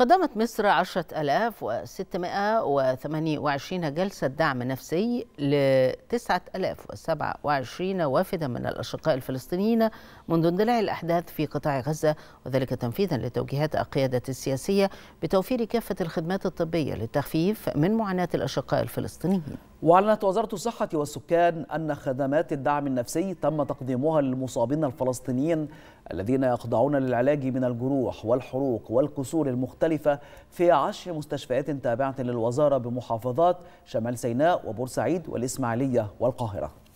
قدمت مصر 10,628 جلسة دعم نفسي ل 9,027 وافدا من الأشقاء الفلسطينيين منذ اندلاع الأحداث في قطاع غزة، وذلك تنفيذا لتوجيهات القيادة السياسية بتوفير كافة الخدمات الطبية للتخفيف من معاناة الأشقاء الفلسطينيين. وأعلنت وزارة الصحة والسكان أن خدمات الدعم النفسي تم تقديمها للمصابين الفلسطينيين الذين يخضعون للعلاج من الجروح والحروق والكسور المختلفة في 10 مستشفيات تابعة للوزارة بمحافظات شمال سيناء وبورسعيد والإسماعيلية والقاهرة.